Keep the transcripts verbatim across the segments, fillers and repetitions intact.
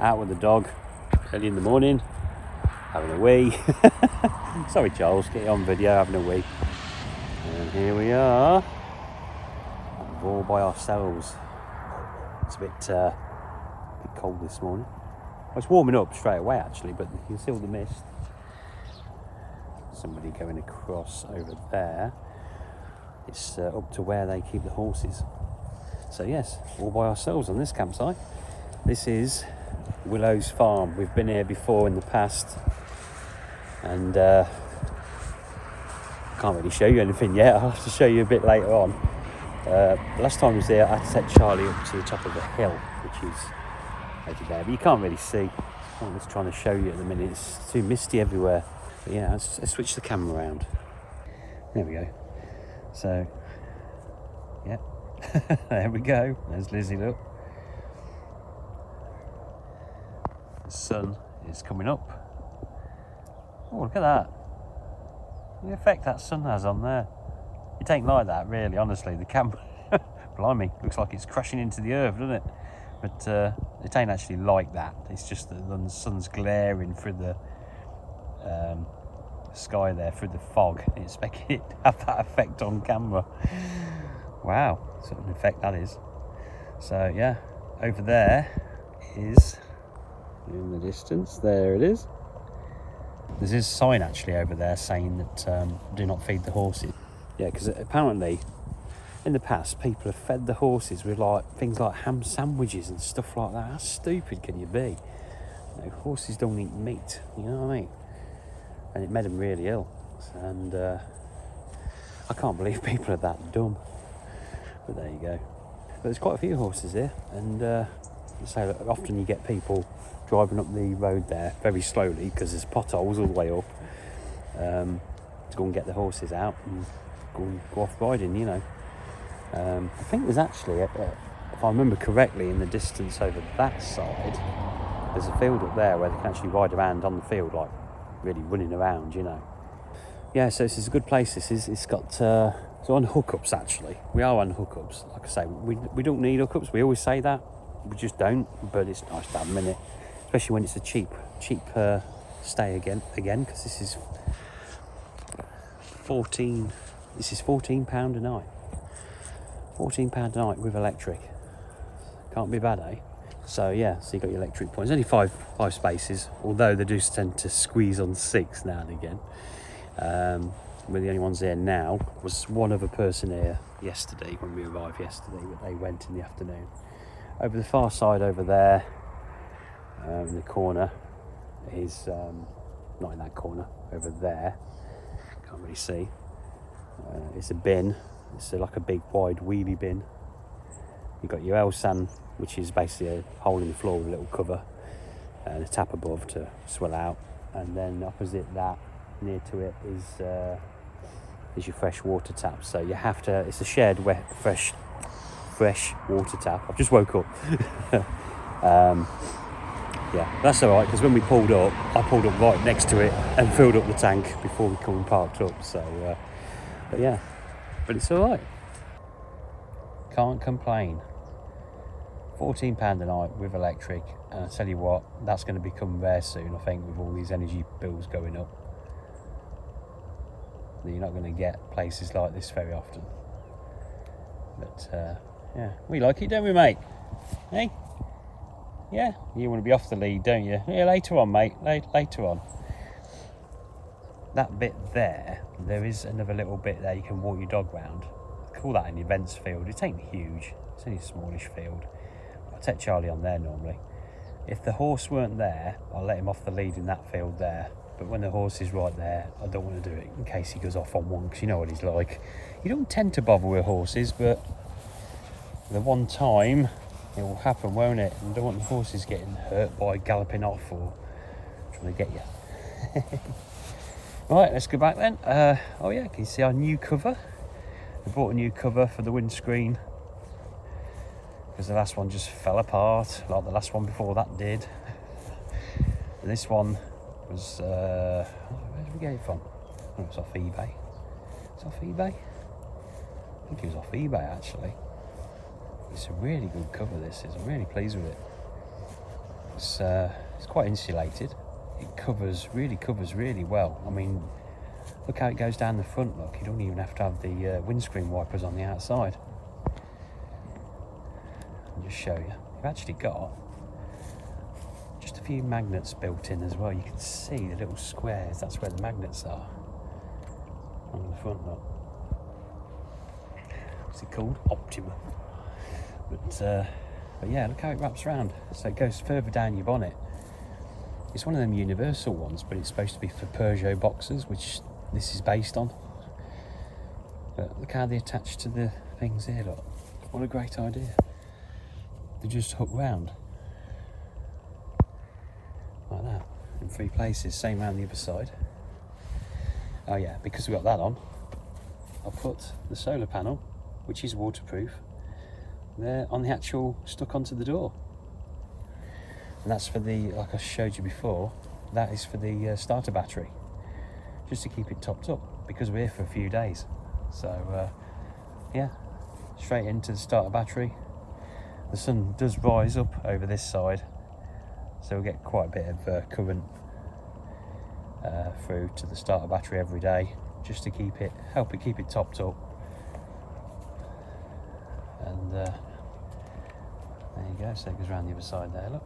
out with the dog early in the morning, having a wee. Sorry Charles, get you on video, having a wee. And here we are, all by ourselves. It's a bit, uh, a bit cold this morning. Well, it's warming up straight away actually, but you can see all the mist. Somebody going across over there. It's uh, up to where they keep the horses. So yes, all by ourselves on this campsite. This is Willow's farm. We've been here before in the past, and uh, can't really show you anything yet. I'll have to show you a bit later on. Uh, last time I was there, I had to take Charlie up to the top of a hill, which is over there, but you can't really see. I'm just trying to show you at the minute. It's too misty everywhere. But yeah, let's, let's switch the camera around. There we go. So, yeah, there we go. There's Lizzie, look. The sun is coming up. Oh, look at that. The effect that sun has on there. It ain't like that, really, honestly. The camera, blimey, looks like it's crashing into the earth, doesn't it? But uh, it ain't actually like that. It's just that the sun's glaring through the um, sky there, through the fog. I didn't expect it to have that effect on camera. Wow, sort of an effect that is. So yeah, over there is, in the distance, there it is. There's this sign actually over there saying that um, do not feed the horses. Yeah, because apparently in the past people have fed the horses with like things like ham sandwiches and stuff like that. How stupid can you be? You know, horses don't eat meat, you know what I mean? And it made them really ill. And uh, I can't believe people are that dumb. But there you go. But there's quite a few horses here, and uh, so often you get people driving up the road there very slowly because there's potholes all the way up, um, to go and get the horses out and Go, go off riding, you know. Um, I think there's actually, a, a, if I remember correctly, in the distance over that side, there's a field up there where they can actually ride around on the field, like really running around, you know. Yeah, so this is a good place. This is, it's got, uh, it's on hookups actually. We are on hookups. Like I say, we, we don't need hookups. We always say that. We just don't, but it's nice to have them in it, especially when it's a cheap, cheap uh, stay again, again, because this is fourteen. This is fourteen pounds a night. fourteen pounds a night with electric. Can't be bad, eh? So yeah, so you've got your electric points. Only five five spaces, although they do tend to squeeze on six now and again. Um, we're the only ones here now. There was one other person here yesterday when we arrived yesterday, but they went in the afternoon. Over the far side over there, um, in the corner, is, um, not in that corner, over there. Can't really see. Uh, it's a bin, it's a, like a big wide wheelie bin. You've got your L-san, which is basically a hole in the floor with a little cover and a tap above to swill out, and then opposite that, near to it, is uh, is your fresh water tap. So you have to, it's a shared wet, fresh fresh water tap. I've just woke up. um, yeah, that's alright, because when we pulled up, I pulled up right next to it and filled up the tank before we come and parked up, so uh, but yeah, but it's all right. Can't complain. fourteen pounds a night with electric, and I tell you what, that's going to become rare soon, I think, with all these energy bills going up. You're not going to get places like this very often. But uh, yeah, we like it, don't we, mate? Hey? Yeah, you want to be off the lead, don't you? Yeah, later on, mate, later on. That bit there, there is another little bit there you can walk your dog round. Call that an events field. It ain't huge, it's only a smallish field. I take Charlie on there normally. If the horse weren't there, I'll let him off the lead in that field there. But when the horse is right there, I don't want to do it in case he goes off on one, because you know what he's like. You don't tend to bother with horses, but the one time it will happen, won't it? And I don't want the horses getting hurt by galloping off or trying to get you. Right, let's go back then. Uh, oh yeah, can you see our new cover? We bought a new cover for the windscreen because the last one just fell apart, like the last one before that did. And this one was, uh, where did we get it from? Oh, it was off eBay. It's off eBay? I think it was off eBay actually. It's a really good cover, this is. I'm really pleased with it. It's, uh, it's quite insulated. It covers, really covers really well. I mean, look how it goes down the front, look. You don't even have to have the uh, windscreen wipers on the outside. I'll just show you. You've actually got just a few magnets built in as well. You can see the little squares, that's where the magnets are. On the front, look. What's it called? Optima. But, uh, but yeah, look how it wraps around. So it goes further down your bonnet. It's one of them universal ones, but it's supposed to be for Peugeot boxers, which this is based on. But look how they attach to the things here, look. What a great idea. They just hook round. Like that, in three places, same round the other side. Oh yeah, because we've got that on, I'll put the solar panel, which is waterproof, there on the actual, stuck onto the door. And that's for the, like I showed you before, that is for the uh, starter battery, just to keep it topped up, because we're here for a few days. So uh, yeah, straight into the starter battery. The sun does rise up over this side, so we'll get quite a bit of uh, current uh, through to the starter battery every day, just to keep it, help it keep it topped up. And uh, there you go, so it goes around the other side there, look.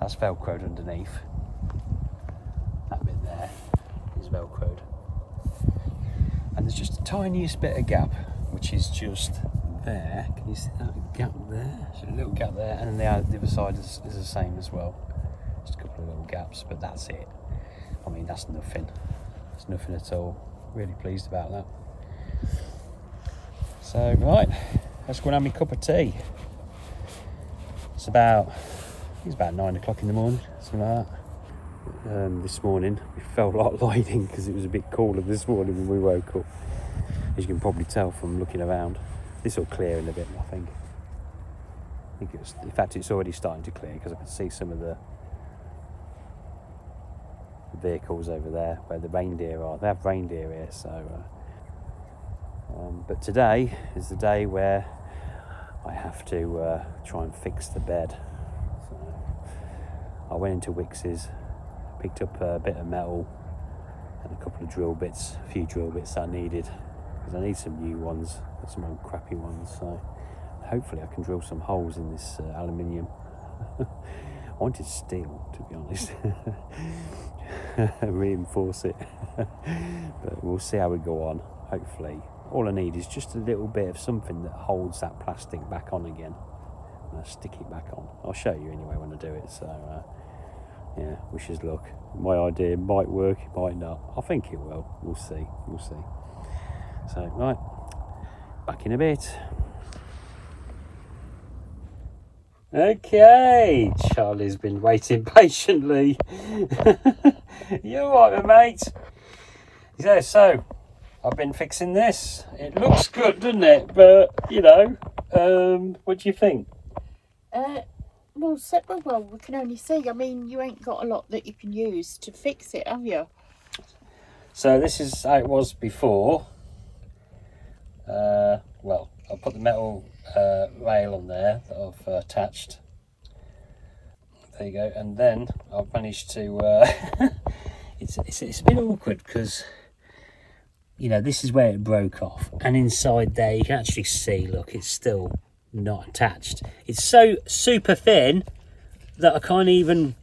That's velcroed underneath. That bit there is velcroed. And there's just the tiniest bit of gap, which is just there. Can you see that gap there? There's a little gap there, and then the other side is, is the same as well. Just a couple of little gaps, but that's it. I mean, that's nothing. It's nothing at all. Really pleased about that. So, right, let's go and have my cup of tea. It's about... It's about nine o'clock in the morning, something like that. Um, this morning, we felt like lighting because it was a bit cooler this morning when we woke up. As you can probably tell from looking around, this will clear in a bit, I think. I think it's, in fact, it's already starting to clear because I can see some of the vehicles over there where the reindeer are. They have reindeer here, so. Uh, um, but today is the day where I have to uh, try and fix the bed. I went into Wicks's, picked up a bit of metal and a couple of drill bits, a few drill bits that I needed, because I need some new ones, some old crappy ones, so hopefully I can drill some holes in this uh, aluminium. I wanted steel, to be honest, reinforce it, but we'll see how we go on, hopefully. All I need is just a little bit of something that holds that plastic back on again. I'll stick it back on. I'll show you anyway when I do it, so uh, yeah, wish us luck. My idea might work, it might not. I think it will. We'll see, we'll see. So, right, back in a bit. Okay, Charlie's been waiting patiently. You alright, mate? Yeah, so, I've been fixing this. It looks good, doesn't it? But, you know, um, what do you think? Uh, well, so, well, we can only see. I mean, you ain't got a lot that you can use to fix it, have you? So this is how it was before. Uh, well, I'll put the metal uh, rail on there that I've uh, attached. There you go. And then I've managed to... Uh, it's, it's, it's a bit awkward because, you know, this is where it broke off. And inside there, you can actually see, look, it's still... not attached. It's so super thin that I can't even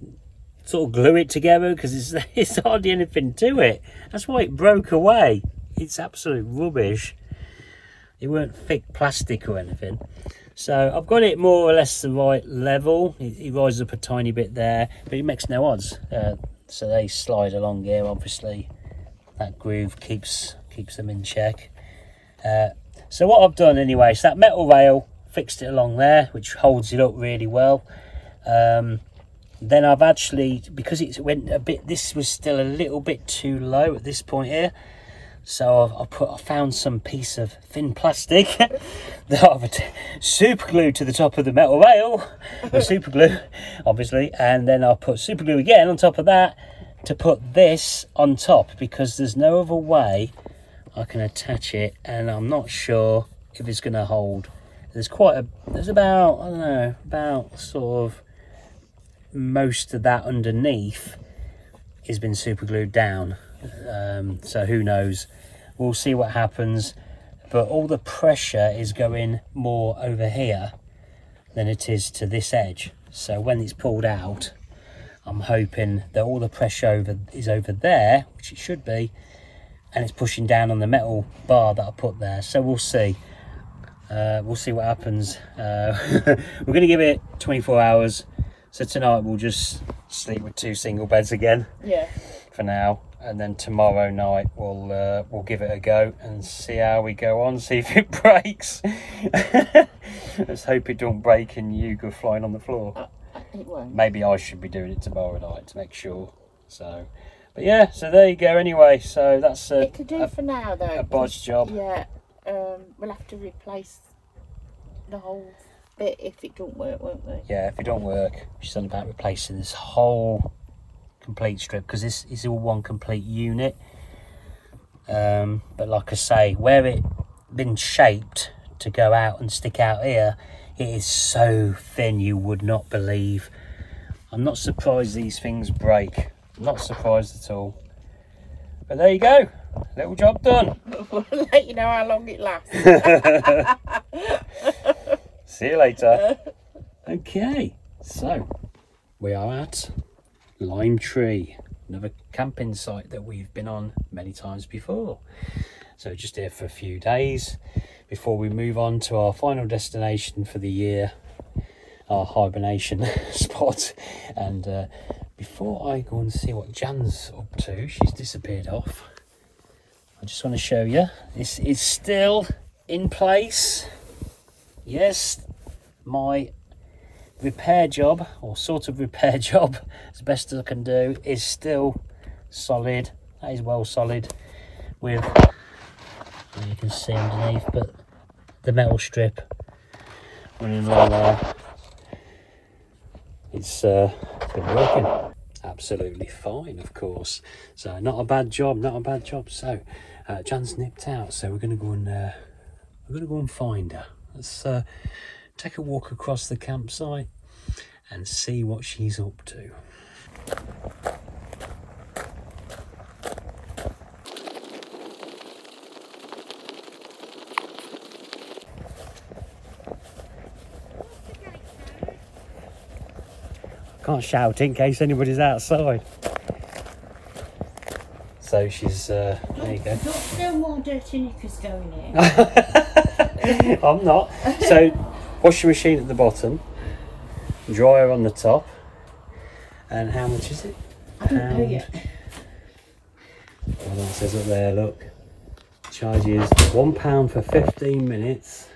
sort of glue it together because it's, it's hardly anything to it. That's why it broke away. It's absolute rubbish. It weren't thick plastic or anything. So I've got it more or less the right level. It, it rises up a tiny bit there, but it makes no odds. Uh, so they slide along here, obviously. That groove keeps, keeps them in check. Uh, so what I've done anyway, so that metal rail, fixed it along there, which holds it up really well. Um, then I've actually, because it went a bit, this was still a little bit too low at this point here, so I've, I've put, I found some piece of thin plastic that I've super glued to the top of the metal rail, the super glue, obviously, and then I'll put super glue again on top of that to put this on top, because there's no other way I can attach it, and I'm not sure if it's going to hold there's quite a, there's about, I don't know, about sort of most of that underneath has been super glued down. Um, so who knows? We'll see what happens. But all the pressure is going more over here than it is to this edge. So when it's pulled out, I'm hoping that all the pressure over is over there, which it should be, and it's pushing down on the metal bar that I put there. So we'll see. Uh, we'll see what happens. Uh, we're going to give it twenty-four hours. So tonight we'll just sleep with two single beds again. Yeah. For now, and then tomorrow night we'll uh, we'll give it a go and see how we go on. See if it breaks. Let's hope it don't break and you go flying on the floor. Uh, it won't. Maybe I should be doing it tomorrow night to make sure. So, but yeah. So there you go. Anyway, so that's a, it could do a, for now though. A bodge job. Yeah. Um, we'll have to replace the whole bit if it don't work, won't we? Yeah, if it don't work, she's on about replacing this whole complete strip, because this is all one complete unit. Um, but like I say, where it's been shaped to go out and stick out here, it is so thin you would not believe. I'm not surprised these things break. I'm not surprised at all. But there you go. Little job done. We'll let you know how long it lasts. See you later. Okay, so we are at Lime Tree, another camping site that we've been on many times before. So just here for a few days before we move on to our final destination for the year, our hibernation spot. And uh, before I go and see what Jan's up to, she's disappeared off. I just want to show you, this is still in place. Yes, my repair job, or sort of repair job, as best as I can do, is still solid. That is well solid with, well, you can see underneath, but the metal strip running along there. It's, uh, it's been working absolutely fine, of course. So not a bad job, not a bad job. So uh, Jan's nipped out, so we're going to go and uh, we're going to go and find her. Let's uh, take a walk across the campsite and see what she's up to. Can't shout in case anybody's outside. So she's, uh, there you go. There's still more dirty knickers going in. I'm not. So, washing machine at the bottom, dryer on the top, and how much is it? I don't know yet. Well, that says up there, look. Charges one pound for fifteen minutes,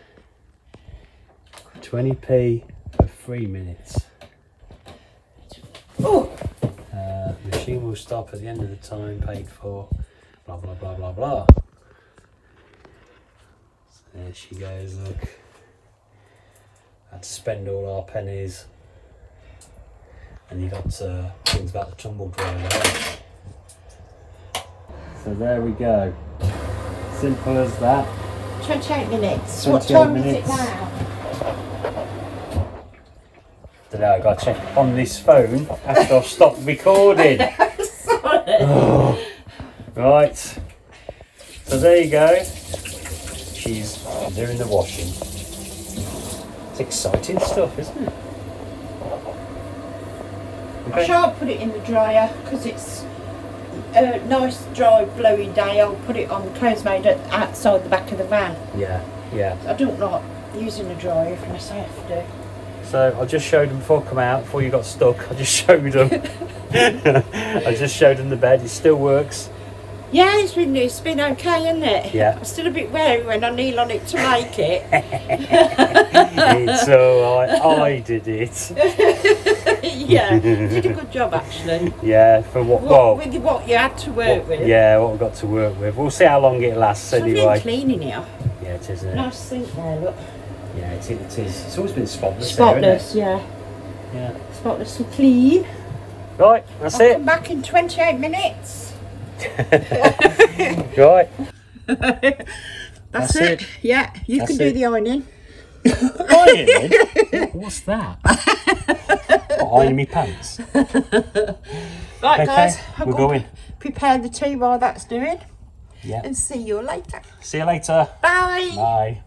twenty p for three minutes. Oh! Uh, machine will stop at the end of the time, paid for, blah, blah, blah, blah, blah. So there she goes, look. I had to spend all our pennies. And you got uh, things about the tumble dryer. So there we go. Simple as that. twenty-eight minutes. What time is it now? Now I've got to check on this phone after I've stopped recording. Sorry. Oh. Right, so there you go. She's doing the washing. It's exciting stuff, isn't it? Okay. I shan't put it in the dryer because it's a nice, dry, blowy day. I'll put it on the clothes made outside the back of the van. Yeah, yeah. I don't like using a dryer if myself do. So I just showed them before I come out, before you got stuck. I just showed them. I just showed them the bed. It still works. Yeah, it's been, it's been okay, hasn't it? Yeah. I'm still a bit wary when I kneel on it to make it. It's all right. I did it. Yeah, you did a good job actually. Yeah, for what? What, well, with what you had to work what, with. Yeah, what we got to work with. We'll see how long it lasts it's anyway. It's cleaning it up. Yeah, it is, isn't it? Nice sink there, look. Yeah, it is. It is. It's always been spotless. Spotless, there, isn't it? Yeah. Yeah. Spotless and clean. Right, that's I'll it. Come back in twenty-eight minutes. Right. that's, that's it. it. Yeah, you that's can do it. the ironing. Ironing? What's that? Oh, ironing me pants. Right, okay, guys, we're we'll going. Prepare the tea while that's doing. Yeah. And see you later. See you later. Bye. Bye.